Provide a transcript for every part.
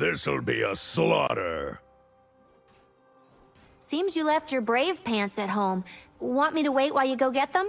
This'll be a slaughter. Seems you left your brave pants at home. Want me to wait while you go get them?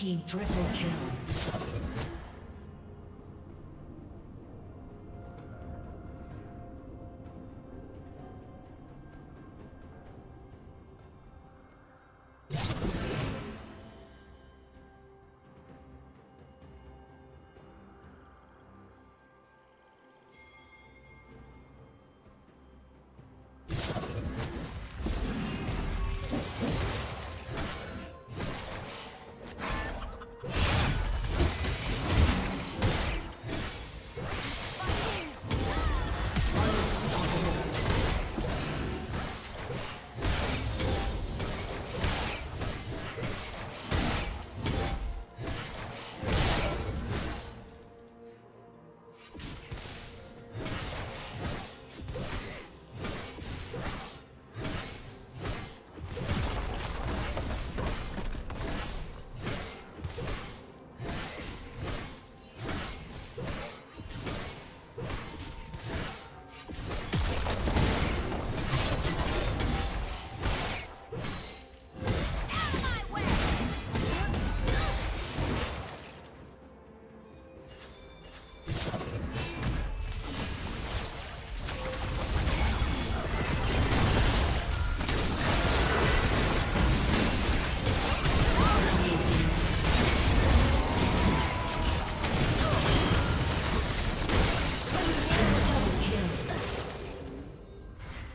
team triple kill.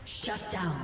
Shut down.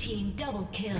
Team double kill.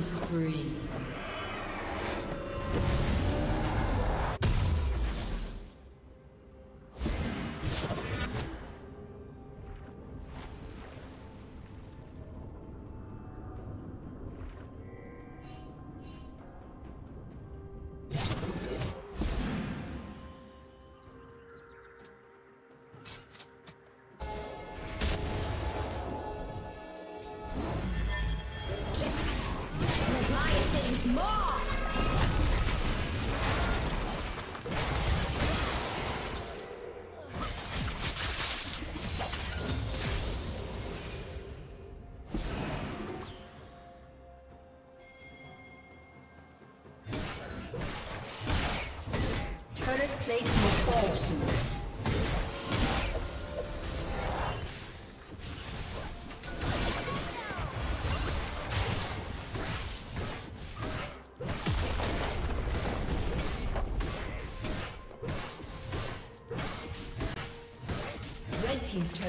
Spree.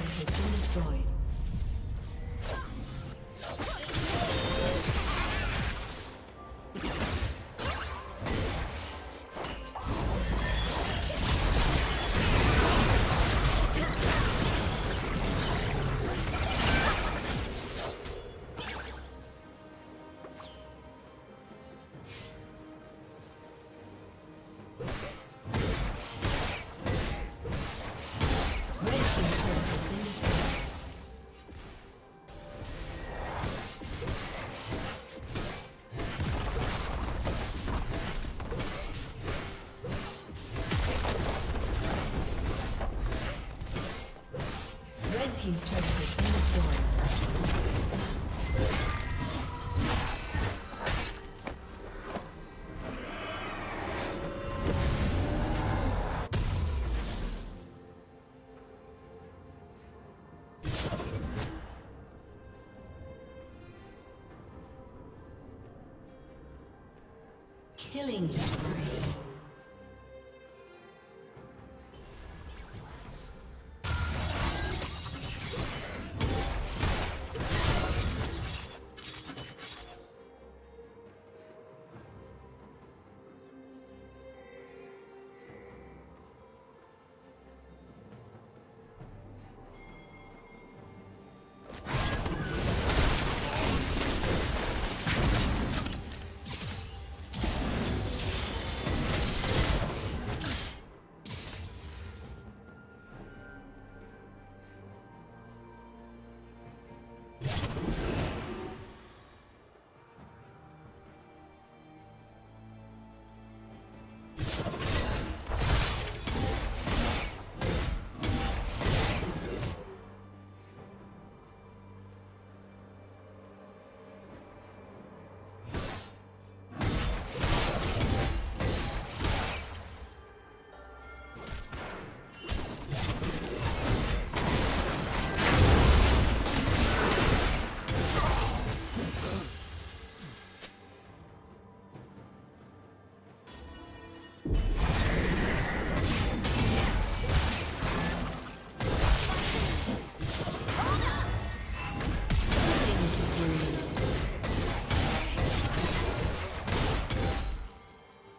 turret has been destroyed. Team's turret has been destroyed. Killing spree.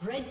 Red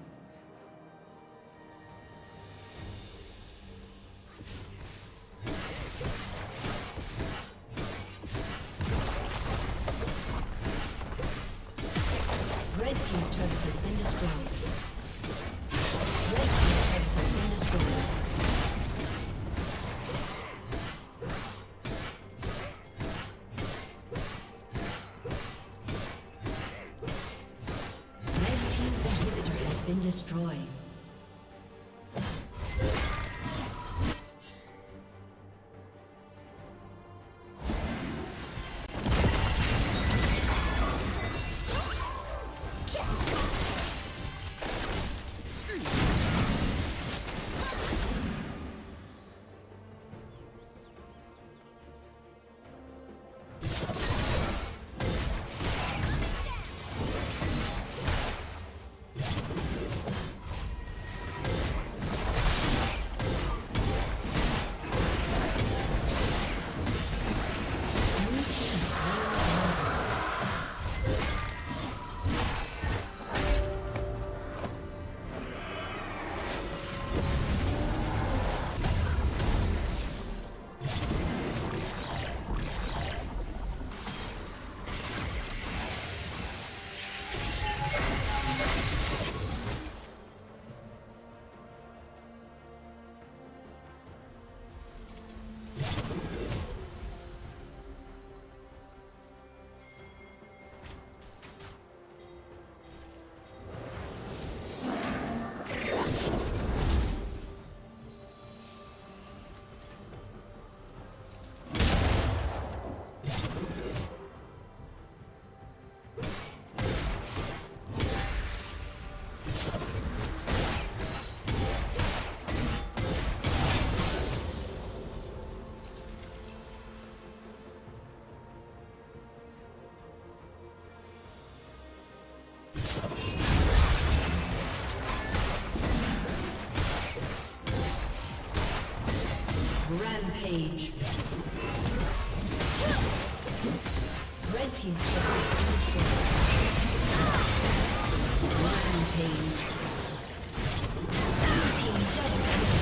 Red team's turret has been destroyed. Red team's turret has been destroyed. Destroyed. Rampage. Red team's turret is destroyed. Rampage. Blue team's turret is destroyed.